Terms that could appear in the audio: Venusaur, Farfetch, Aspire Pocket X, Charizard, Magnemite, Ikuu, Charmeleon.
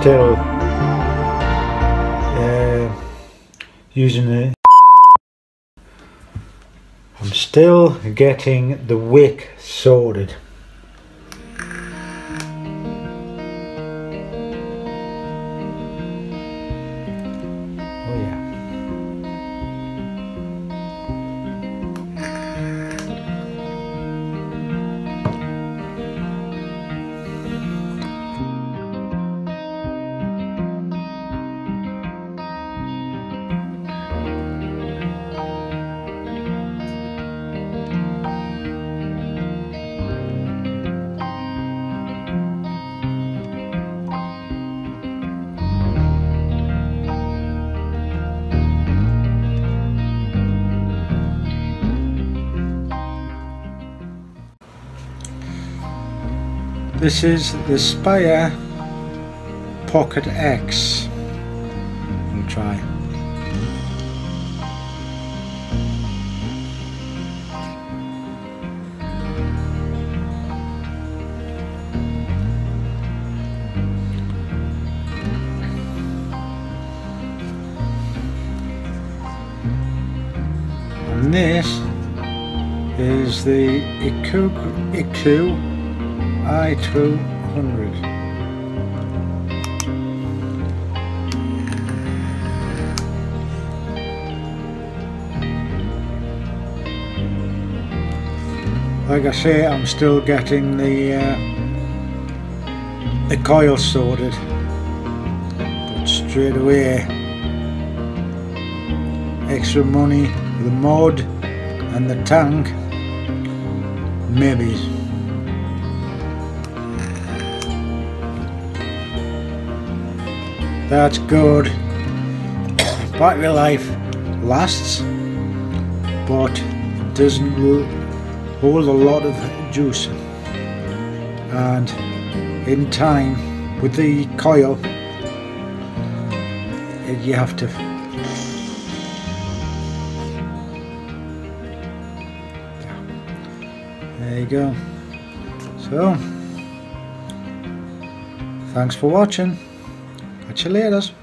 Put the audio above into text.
still using the. I'm still getting the wick sorted. This is the Aspire Pocket X. We'll try. And this is the Ikuu I-200. Like I say, I'm still getting the coil sorted, but straight away, extra money for the mod and the tank, maybe. That's good. Battery life lasts, but doesn't hold a lot of juice. And in time, with the coil, you have to there you go. So, thanks for watching. Catch you later.